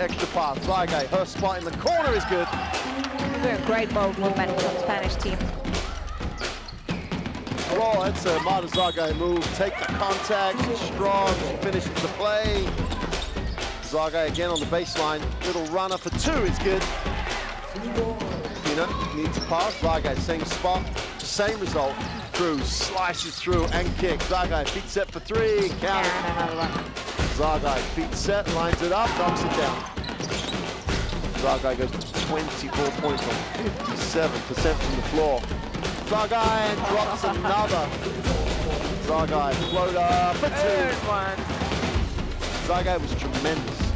extra pass. Xargay, her spot in the corner is good. They're a great bold movement from the Spanish team. Well, that's a Marta Xargay move. Take the contact, strong, she finishes the play. Xargay again on the baseline. Little runner for two is good. Fina needs to pass. Xargay, same spot, same result. Through, slices through and kicks. Xargay, feet set for three. Count. Xargay, feet set, lines it up, knocks it down. Xargay goes to 24 points on 57% from the floor. Xargay drops another. Xargay, floater for two. Xargay was tremendous.